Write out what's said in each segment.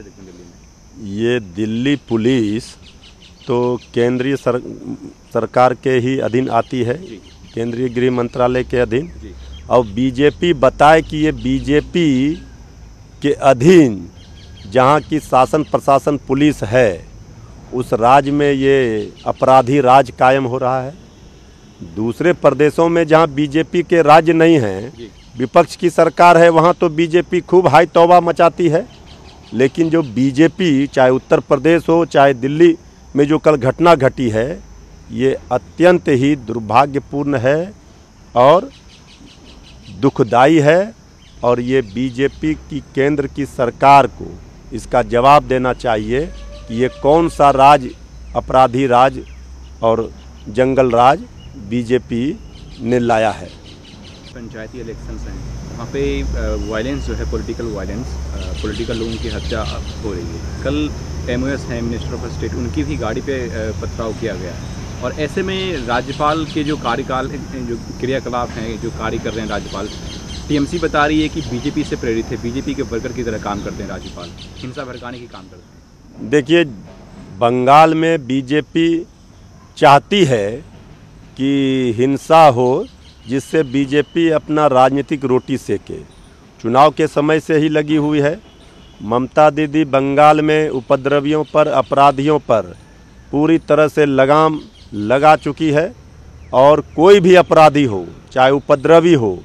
कैसे देखते हैं दिल्ली में? ये दिल्ली पुलिस तो केंद्रीय सरकार के ही अधीन आती है, केंद्रीय गृह मंत्रालय के अधीन, और बीजेपी बताए कि ये बीजेपी के अधीन जहाँ की शासन प्रशासन पुलिस है उस राज्य में ये अपराधी राज कायम हो रहा है। दूसरे प्रदेशों में जहाँ बीजेपी के राज्य नहीं हैं, विपक्ष की सरकार है, वहाँ तो बीजेपी खूब हाई तौबा मचाती है। लेकिन जो बीजेपी चाहे उत्तर प्रदेश हो चाहे दिल्ली में जो कल घटना घटी है ये अत्यंत ही दुर्भाग्यपूर्ण है और दुखदायी है, और ये बीजेपी की केंद्र की सरकार को इसका जवाब देना चाहिए कि ये कौन सा राज, अपराधी राज और जंगल राज बीजेपी ने लाया है। पंचायती इलेक्शंस हैं, वहाँ पे वायलेंस जो है, पॉलिटिकल वायलेंस, पॉलिटिकल लोगों की हत्या हो रही है। कल एमओएस हैं, मिनिस्टर ऑफ स्टेट, उनकी भी गाड़ी पे पथराव किया गया है। और ऐसे में राज्यपाल के जो कार्यकाल, जो क्रियाकलाप हैं, जो कार्य कर रहे हैं राज्यपाल, टीएमसी बता रही है कि बीजेपी से प्रेरित है, बीजेपी के वर्कर की तरह काम करते हैं राज्यपाल, हिंसा भड़काने की काम करते हैं। देखिए, बंगाल में बीजेपी चाहती है कि हिंसा हो जिससे बीजेपी अपना राजनीतिक रोटी सेके, चुनाव के समय से ही लगी हुई है। ममता दीदी बंगाल में उपद्रवियों पर, अपराधियों पर पूरी तरह से लगाम लगा चुकी है, और कोई भी अपराधी हो चाहे उपद्रवी हो,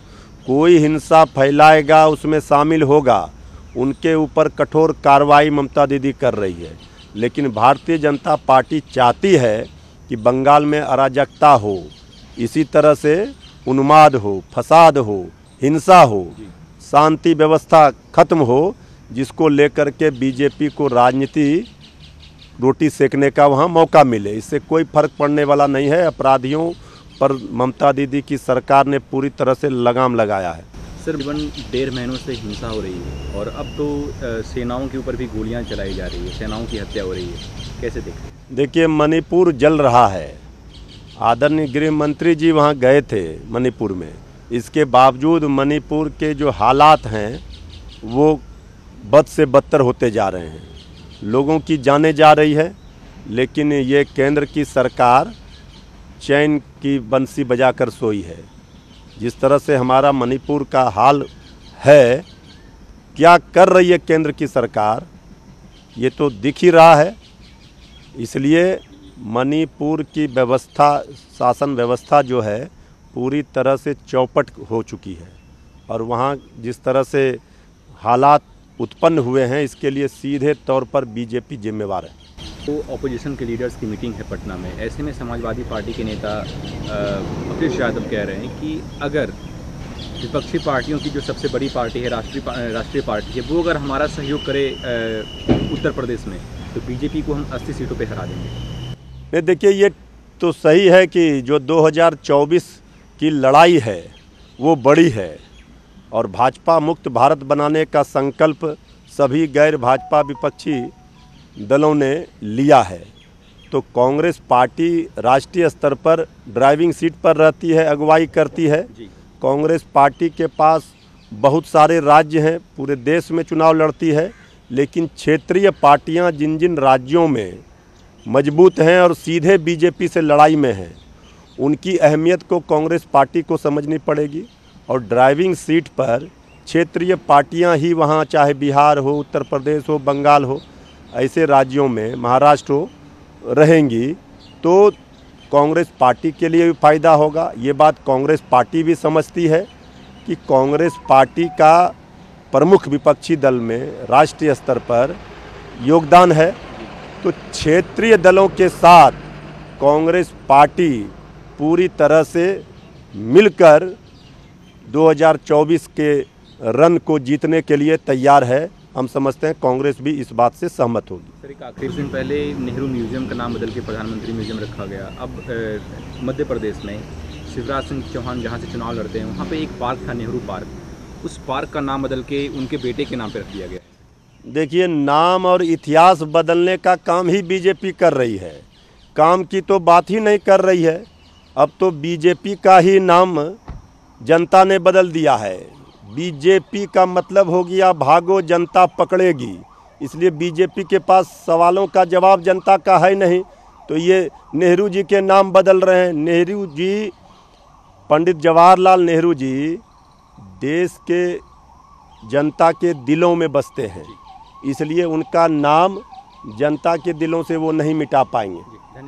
कोई हिंसा फैलाएगा उसमें शामिल होगा, उनके ऊपर कठोर कार्रवाई ममता दीदी कर रही है। लेकिन भारतीय जनता पार्टी चाहती है कि बंगाल में अराजकता हो, इसी तरह से उन्माद हो, फसाद हो, हिंसा हो, शांति व्यवस्था खत्म हो, जिसको लेकर के बीजेपी को राजनीति रोटी सेकने का वहाँ मौका मिले। इससे कोई फर्क पड़ने वाला नहीं है। अपराधियों पर ममता दीदी की सरकार ने पूरी तरह से लगाम लगाया है। सर, वन डेढ़ महीनों से हिंसा हो रही है और अब तो सेनाओं के ऊपर भी गोलियां चलाई जा रही है, सेनाओं की हत्या हो रही है, कैसे देखते? देखिए, मणिपुर जल रहा है। आदरणीय गृह मंत्री जी वहाँ गए थे मणिपुर में, इसके बावजूद मणिपुर के जो हालात हैं वो बद से बदतर होते जा रहे हैं, लोगों की जाने जा रही है। लेकिन ये केंद्र की सरकार चैन की बंसी बजाकर सोई है। जिस तरह से हमारा मणिपुर का हाल है, क्या कर रही है केंद्र की सरकार, ये तो दिख ही रहा है। इसलिए मणिपुर की व्यवस्था, शासन व्यवस्था जो है पूरी तरह से चौपट हो चुकी है, और वहाँ जिस तरह से हालात उत्पन्न हुए हैं इसके लिए सीधे तौर पर बीजेपी जिम्मेवार है। तो ऑपोजिशन के लीडर्स की मीटिंग है पटना में, ऐसे में समाजवादी पार्टी के नेता अखिलेश यादव कह रहे हैं कि अगर विपक्षी पार्टियों की जो सबसे बड़ी पार्टी है, राष्ट्रीय पार्टी है, वो अगर हमारा सहयोग करे उत्तर प्रदेश में तो बीजेपी को हम 80 सीटों पे हरा देंगे। नहीं, देखिए, ये तो सही है कि जो 2024 की लड़ाई है वो बड़ी है, और भाजपा मुक्त भारत बनाने का संकल्प सभी गैर भाजपा विपक्षी दलों ने लिया है। तो कांग्रेस पार्टी राष्ट्रीय स्तर पर ड्राइविंग सीट पर रहती है, अगुवाई करती है। कांग्रेस पार्टी के पास बहुत सारे राज्य हैं, पूरे देश में चुनाव लड़ती है। लेकिन क्षेत्रीय पार्टियां जिन जिन राज्यों में मजबूत हैं और सीधे बीजेपी से लड़ाई में हैं, उनकी अहमियत को कांग्रेस पार्टी को समझनी पड़ेगी। और ड्राइविंग सीट पर क्षेत्रीय पार्टियां ही वहाँ, चाहे बिहार हो, उत्तर प्रदेश हो, बंगाल हो, ऐसे राज्यों में, महाराष्ट्र हो, रहेंगी तो कांग्रेस पार्टी के लिए भी फ़ायदा होगा। ये बात कांग्रेस पार्टी भी समझती है कि कांग्रेस पार्टी का प्रमुख विपक्षी दल में राष्ट्रीय स्तर पर योगदान है, तो क्षेत्रीय दलों के साथ कांग्रेस पार्टी पूरी तरह से मिलकर 2024 के रन को जीतने के लिए तैयार है। हम समझते हैं कांग्रेस भी इस बात से सहमत होगी। सर, एक आखिरी दिन पहले नेहरू म्यूजियम का नाम बदल के प्रधानमंत्री म्यूजियम रखा गया। अब मध्य प्रदेश में शिवराज सिंह चौहान जहां से चुनाव लड़ते हैं, वहां पे एक पार्क था, नेहरू पार्क, उस पार्क का नाम बदल के उनके बेटे के नाम पर रख दिया गया। देखिए, नाम और इतिहास बदलने का काम ही बीजेपी कर रही है, काम की तो बात ही नहीं कर रही है। अब तो बीजेपी का ही नाम जनता ने बदल दिया है। बीजेपी का मतलब हो गया भागो जनता पकड़ेगी, इसलिए बीजेपी के पास सवालों का जवाब जनता का है नहीं। तो ये नेहरू जी के नाम बदल रहे हैं। नेहरू जी, पंडित जवाहरलाल नेहरू जी देश के जनता के दिलों में बसते हैं, इसलिए उनका नाम जनता के दिलों से वो नहीं मिटा पाएंगे।